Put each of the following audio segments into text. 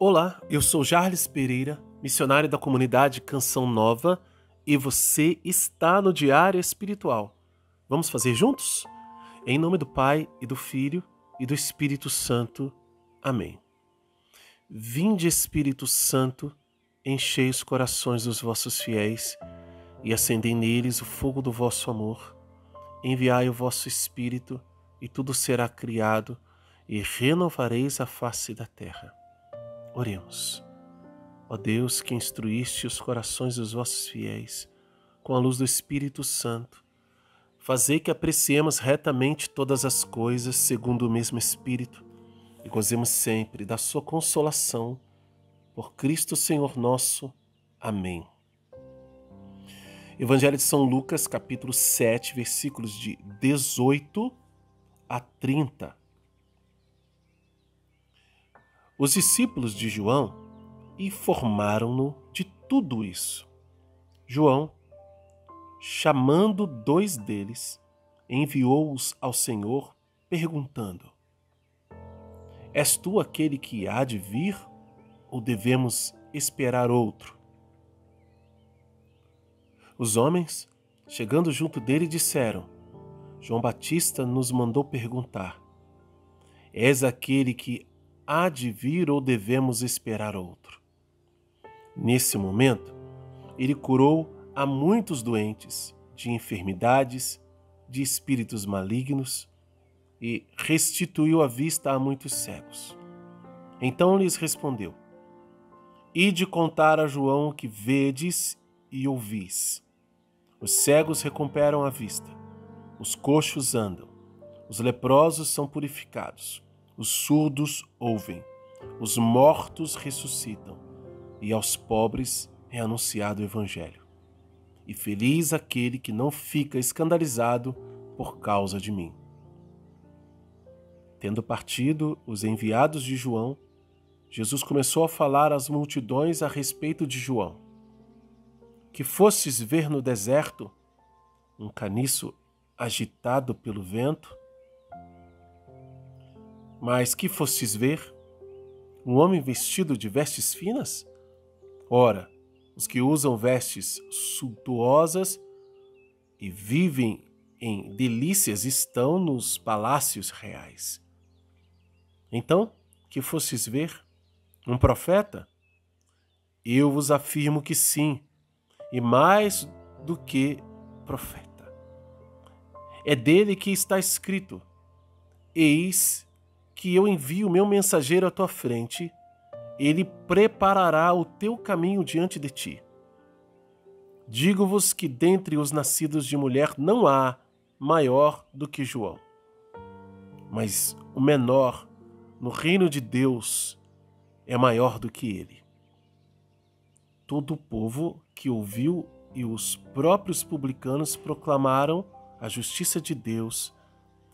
Olá, eu sou Jarles Pereira, missionário da comunidade Canção Nova, e você está no Diário Espiritual. Vamos fazer juntos? Em nome do Pai, e do Filho, e do Espírito Santo. Amém. Vinde, Espírito Santo, enchei os corações dos vossos fiéis, e acendei neles o fogo do vosso amor. Enviai o vosso Espírito, e tudo será criado, e renovareis a face da terra. Oremos. Ó Deus, que instruíste os corações dos vossos fiéis com a luz do Espírito Santo, fazei que apreciemos retamente todas as coisas segundo o mesmo Espírito e gozemos sempre da sua consolação. Por Cristo Senhor nosso. Amém. Evangelho de São Lucas, capítulo 7, versículos de 18 a 30. Os discípulos de João informaram-no de tudo isso. João, chamando dois deles, enviou-os ao Senhor, perguntando: És tu aquele que há de vir, ou devemos esperar outro? Os homens, chegando junto dele, disseram: João Batista nos mandou perguntar: És aquele que há de vir ou devemos esperar outro? Nesse momento, ele curou a muitos doentes de enfermidades, de espíritos malignos e restituiu a vista a muitos cegos. Então lhes respondeu: Ide contar a João o que vedes e ouvis. Os cegos recuperam a vista, os coxos andam, os leprosos são purificados, os surdos ouvem, os mortos ressuscitam, e aos pobres é anunciado o Evangelho. E feliz aquele que não fica escandalizado por causa de mim. Tendo partido os enviados de João, Jesus começou a falar às multidões a respeito de João: Que fostes ver no deserto um caniço agitado pelo vento? Mas que fostes ver? Um homem vestido de vestes finas? Ora, os que usam vestes suntuosas e vivem em delícias estão nos palácios reais. Então, que fostes ver? Um profeta? Eu vos afirmo que sim, e mais do que profeta. É dele que está escrito: Eis que eu envio o meu mensageiro à tua frente, ele preparará o teu caminho diante de ti. Digo-vos que dentre os nascidos de mulher não há maior do que João, mas o menor no reino de Deus é maior do que ele. Todo o povo que ouviu e os próprios publicanos proclamaram a justiça de Deus,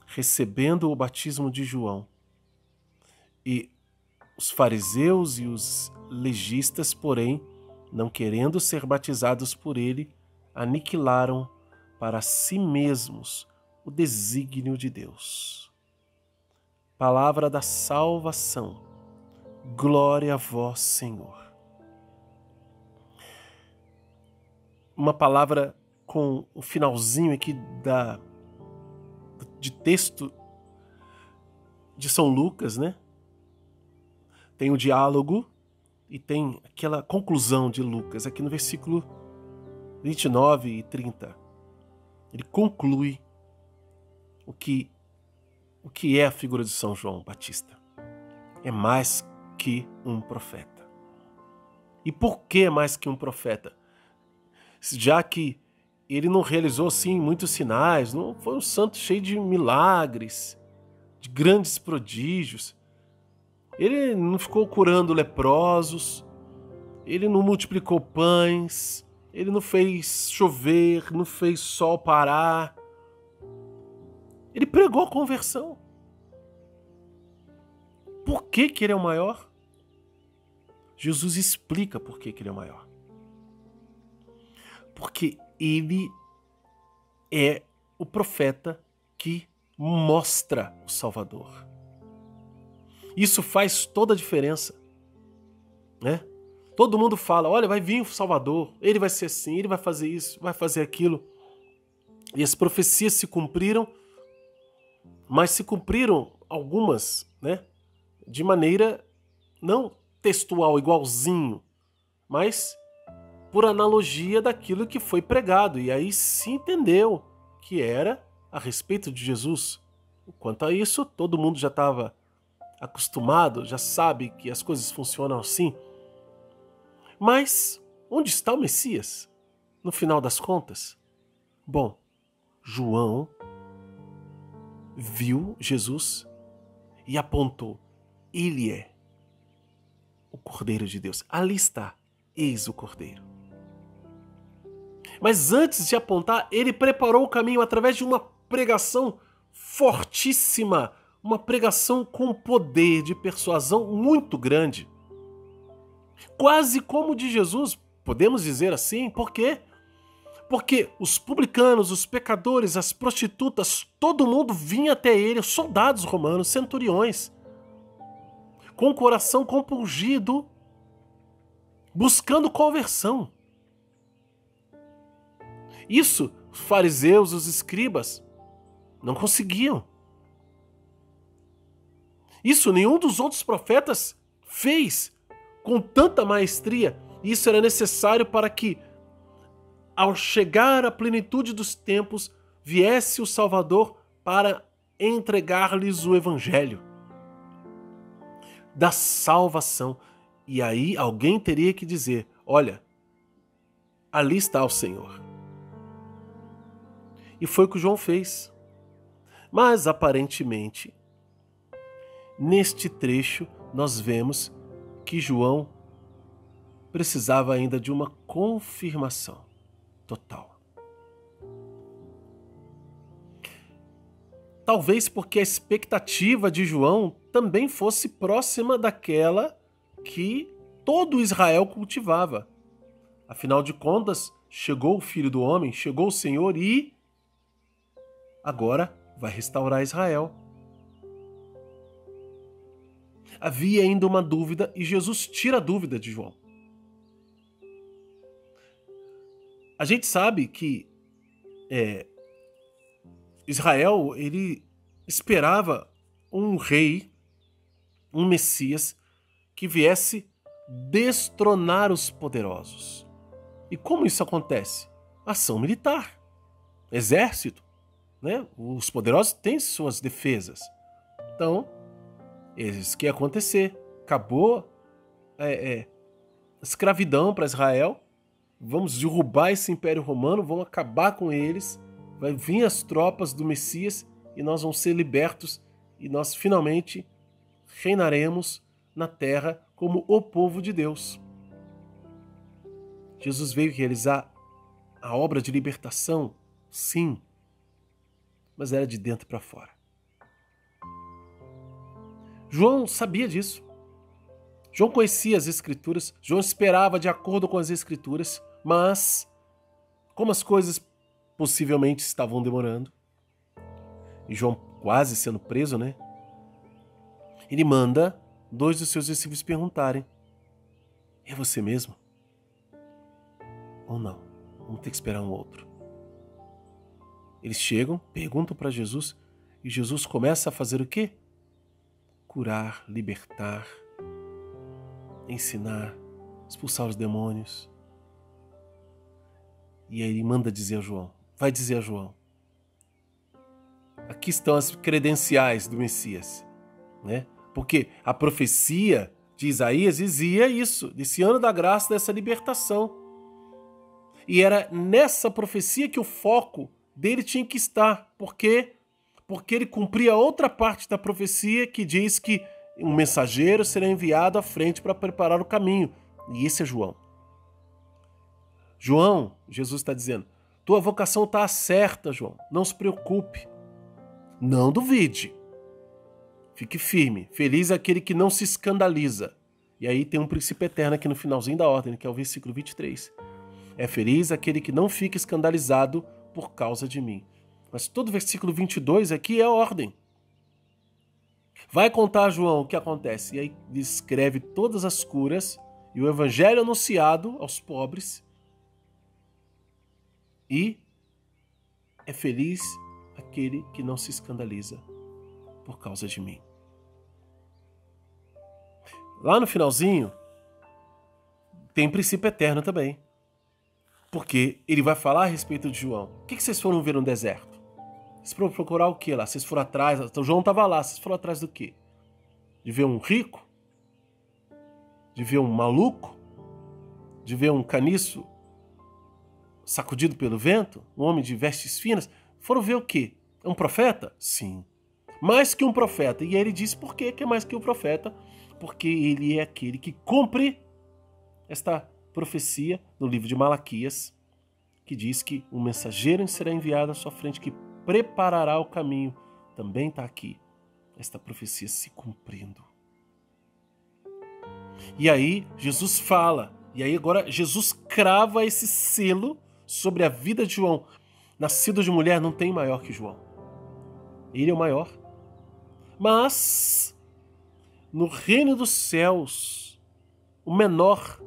recebendo o batismo de João. E os fariseus e os legistas, porém, não querendo ser batizados por ele, aniquilaram para si mesmos o desígnio de Deus. Palavra da salvação. Glória a vós, Senhor. Uma palavra com o finalzinho aqui de texto de São Lucas, né? Tem o diálogo e tem aquela conclusão de Lucas, aqui no versículo 29 e 30. Ele conclui o que é a figura de São João Batista. É mais que um profeta. E por que é mais que um profeta? Já que ele não realizou, sim, muitos sinais, não foi um santo cheio de milagres, de grandes prodígios. Ele não ficou curando leprosos, ele não multiplicou pães, ele não fez chover, não fez sol parar. Ele pregou a conversão. Por que que ele é o maior? Jesus explica por que que ele é o maior. Porque ele é o profeta que mostra o Salvador. Isso faz toda a diferença. né? Todo mundo fala, olha, vai vir o Salvador, ele vai ser assim, ele vai fazer isso, vai fazer aquilo. E as profecias se cumpriram, mas se cumpriram algumas, né? De maneira não textual, igualzinho, mas por analogia daquilo que foi pregado. E aí se entendeu que era a respeito de Jesus. Quanto a isso, todo mundo já estava acostumado, já sabe que as coisas funcionam assim. Mas onde está o Messias, no final das contas? Bom, João viu Jesus e apontou, ele é o Cordeiro de Deus. Ali está, eis o Cordeiro. Mas antes de apontar, ele preparou o caminho através de uma pregação fortíssima, uma pregação com poder de persuasão muito grande. Quase como de Jesus, podemos dizer assim, por quê? Porque os publicanos, os pecadores, as prostitutas, todo mundo vinha até ele, os soldados romanos, centuriões, com o coração compungido, buscando conversão. Isso, os fariseus, os escribas, não conseguiam. Isso nenhum dos outros profetas fez com tanta maestria. Isso era necessário para que, ao chegar à plenitude dos tempos, viesse o Salvador para entregar-lhes o Evangelho da salvação. E aí alguém teria que dizer, olha, ali está o Senhor. E foi o que João fez. Mas, aparentemente, neste trecho nós vemos que João precisava ainda de uma confirmação total. Talvez porque a expectativa de João também fosse próxima daquela que todo Israel cultivava. Afinal de contas, chegou o Filho do Homem, chegou o Senhor e agora vai restaurar Israel. Havia ainda uma dúvida e Jesus tira a dúvida de João. A gente sabe que Israel, ele esperava um rei, um Messias, que viesse destronar os poderosos. E como isso acontece? Ação militar, exército, né? Os poderosos têm suas defesas. Então, isso que ia acontecer. Acabou a escravidão para Israel. Vamos derrubar esse Império Romano, vamos acabar com eles. Vai vir as tropas do Messias e nós vamos ser libertos. E nós finalmente reinaremos na terra como o povo de Deus. Jesus veio realizar a obra de libertação, sim, mas era de dentro para fora. João sabia disso. João conhecia as Escrituras, João esperava de acordo com as Escrituras, mas como as coisas possivelmente estavam demorando, e João quase sendo preso, né? Ele manda dois dos seus discípulos perguntarem, é você mesmo? Ou não? Vamos ter que esperar um outro. Eles chegam, perguntam para Jesus, e Jesus começa a fazer o quê? Curar, libertar, ensinar, expulsar os demônios. E aí ele manda dizer a João, vai dizer a João, aqui estão as credenciais do Messias, né? Porque a profecia de Isaías dizia isso, desse ano da graça, dessa libertação. E era nessa profecia que o foco dele tinha que estar, porque ele cumpria outra parte da profecia que diz que um mensageiro será enviado à frente para preparar o caminho. E esse é João. João, Jesus está dizendo, tua vocação está certa, João. Não se preocupe. Não duvide. Fique firme. Feliz aquele que não se escandaliza. E aí tem um princípio eterno aqui no finalzinho da ordem, que é o versículo 23. É feliz aquele que não fica escandalizado por causa de mim. Mas todo o versículo 22 aqui é ordem. Vai contar, João, o que acontece. E aí descreve todas as curas e o evangelho anunciado aos pobres, e é feliz aquele que não se escandaliza por causa de mim. Lá no finalzinho, tem princípio eterno também, porque ele vai falar a respeito de João. O que vocês foram ver no deserto? Vocês foram procurar o que lá? Vocês foram atrás, então João estava lá, vocês foram atrás do quê? De ver um rico? De ver um maluco? De ver um caniço sacudido pelo vento? Um homem de vestes finas? Foram ver o quê? É um profeta? Sim. Mais que um profeta. E aí ele diz por quê que é mais que um profeta? Porque ele é aquele que cumpre esta profecia no livro de Malaquias, que diz que um mensageiro será enviado à sua frente que preparará o caminho. Também está aqui esta profecia se cumprindo. E aí Jesus fala, e aí agora Jesus crava esse selo sobre a vida de João. Nascido de mulher não tem maior que João. Ele é o maior. Mas no reino dos céus, o menor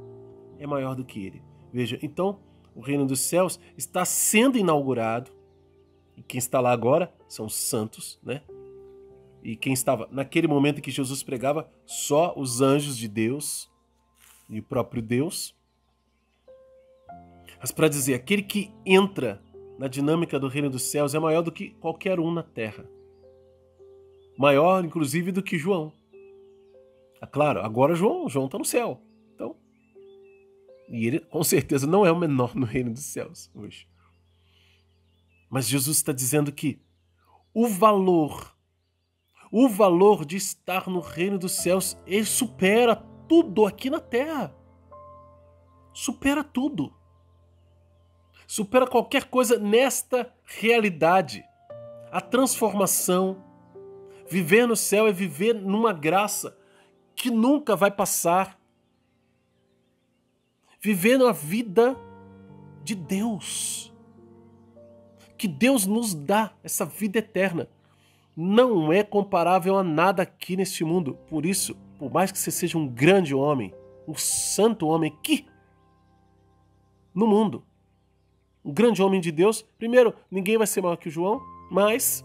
é maior do que ele. Veja, então o reino dos céus está sendo inaugurado. E quem está lá agora são os santos, né? E quem estava naquele momento que Jesus pregava, só os anjos de Deus e o próprio Deus. Mas para dizer, aquele que entra na dinâmica do reino dos céus é maior do que qualquer um na terra. Maior, inclusive, do que João. É claro, agora João está no céu. Então, e ele, com certeza, não é o menor no reino dos céus hoje. Mas Jesus está dizendo que o valor de estar no reino dos céus, ele supera tudo aqui na terra. Supera tudo. Supera qualquer coisa nesta realidade. A transformação. Viver no céu é viver numa graça que nunca vai passar. Viver na vida de Deus. Que Deus nos dá essa vida eterna. Não é comparável a nada aqui neste mundo. Por isso, por mais que você seja um grande homem, um santo homem aqui no mundo, um grande homem de Deus, primeiro, ninguém vai ser maior que o João, mas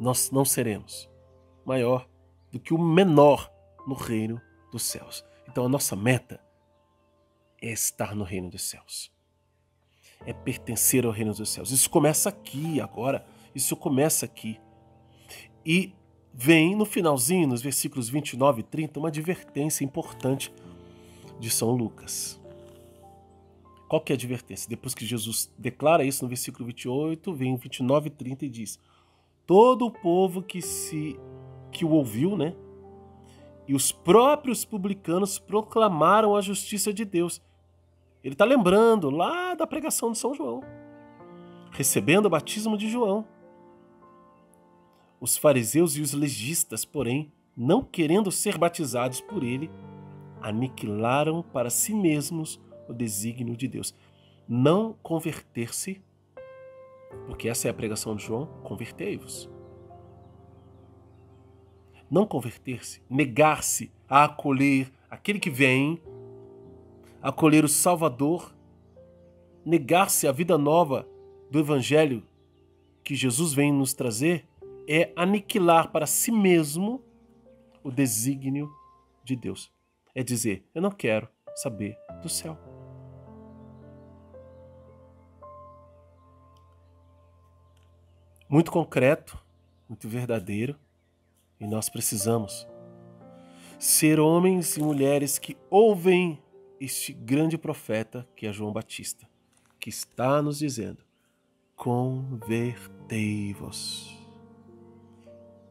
nós não seremos maior do que o menor no reino dos céus. Então a nossa meta é estar no reino dos céus. É pertencer ao reino dos céus. Isso começa aqui agora. Isso começa aqui. E vem no finalzinho, nos versículos 29 e 30, uma advertência importante de São Lucas. Qual que é a advertência? Depois que Jesus declara isso no versículo 28, vem o 29 e 30 e diz: todo o povo que o ouviu, né? E os próprios publicanos proclamaram a justiça de Deus. Ele está lembrando lá da pregação de São João. Recebendo o batismo de João. Os fariseus e os legistas, porém, não querendo ser batizados por ele, aniquilaram para si mesmos o desígnio de Deus. Não converter-se, porque essa é a pregação de João, convertei-vos. Não converter-se, negar-se a acolher aquele que vem, acolher o Salvador, negar-se à vida nova do Evangelho que Jesus vem nos trazer, é aniquilar para si mesmo o desígnio de Deus. É dizer, eu não quero saber do céu. Muito concreto, muito verdadeiro, e nós precisamos ser homens e mulheres que ouvem este grande profeta que é João Batista, que está nos dizendo: convertei-vos.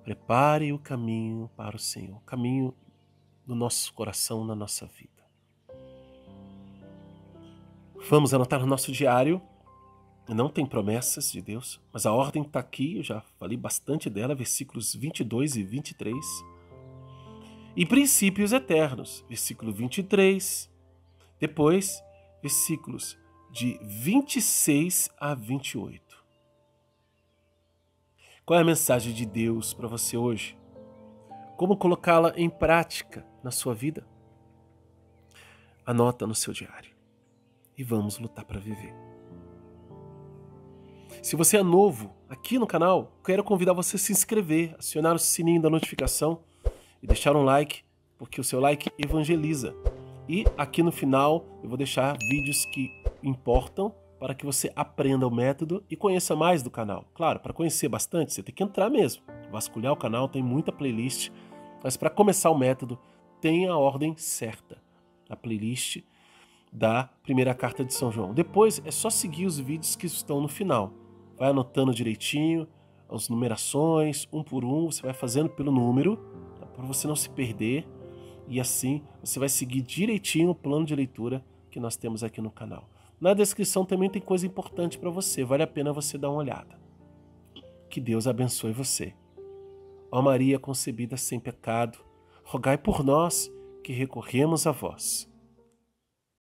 Prepare o caminho para o Senhor, o caminho do nosso coração, na nossa vida. Vamos anotar no nosso diário. Não tem promessas de Deus, mas a ordem está aqui, eu já falei bastante dela, versículos 22 e 23. E princípios eternos, versículo 23. Depois, versículos de 26 a 28. Qual é a mensagem de Deus para você hoje? Como colocá-la em prática na sua vida? Anota no seu diário. E vamos lutar para viver. Se você é novo aqui no canal, quero convidar você a se inscrever, acionar o sininho da notificação e deixar um like, porque o seu like evangeliza. E aqui no final eu vou deixar vídeos que importam para que você aprenda o método e conheça mais do canal. Claro, para conhecer bastante você tem que entrar mesmo, vasculhar o canal, tem muita playlist, mas para começar o método tem a ordem certa, a playlist da primeira carta de São João. Depois é só seguir os vídeos que estão no final. Vai anotando direitinho, as numerações, um por um, você vai fazendo pelo número, tá? Para você não se perder, e assim você vai seguir direitinho o plano de leitura que nós temos aqui no canal. Na descrição também tem coisa importante para você, vale a pena você dar uma olhada. Que Deus abençoe você. Ó Maria concebida sem pecado, rogai por nós que recorremos a vós.